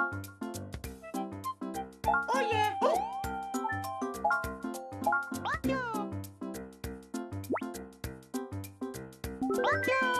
Oh yeah! Oh. Bonjour. Bonjour.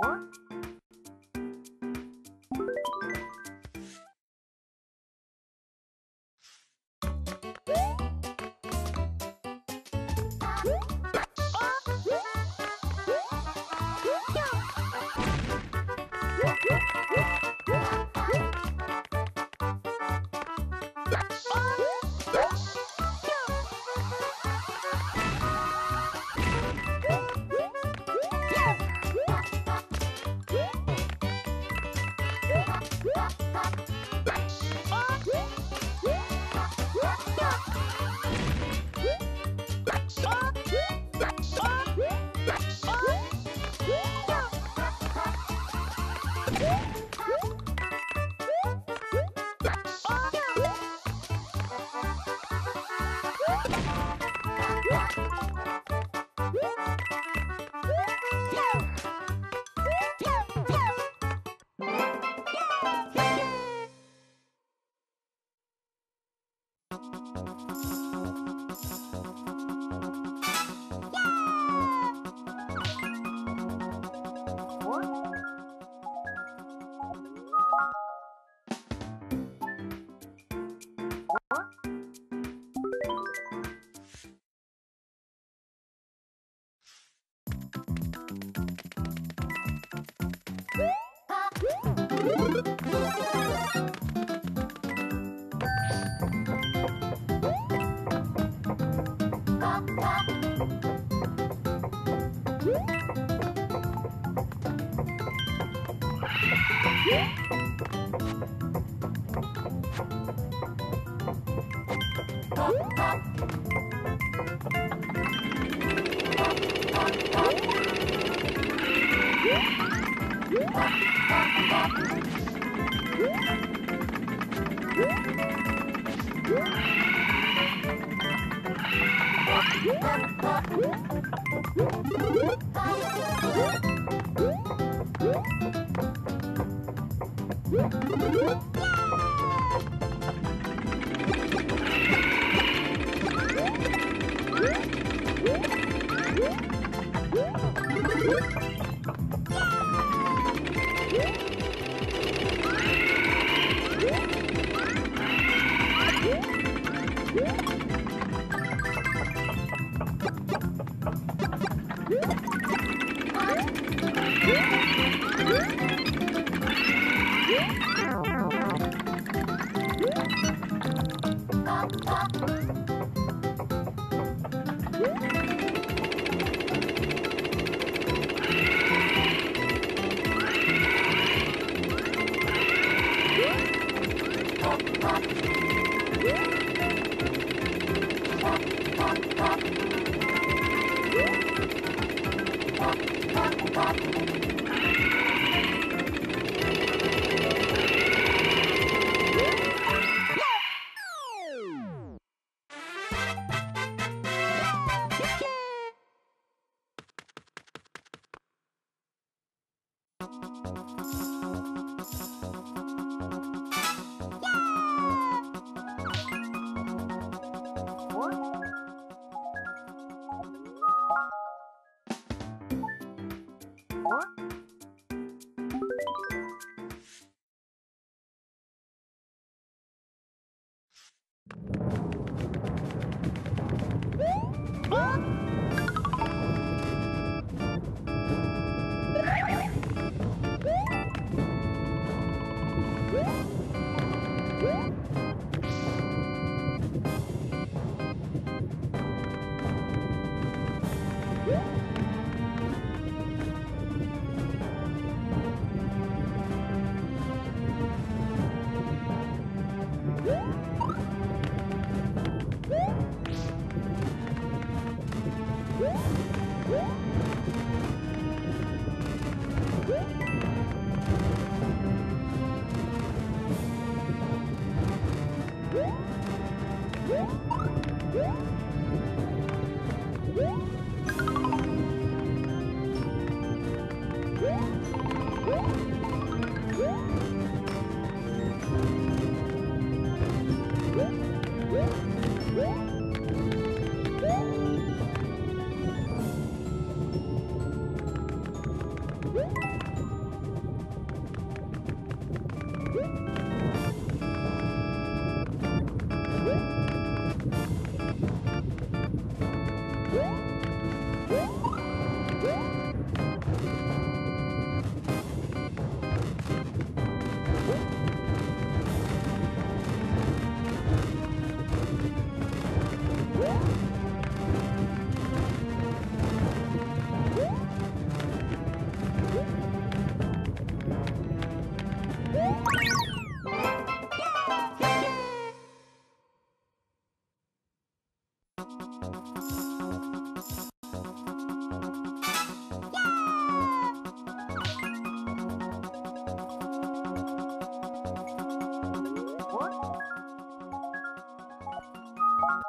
Woo! What?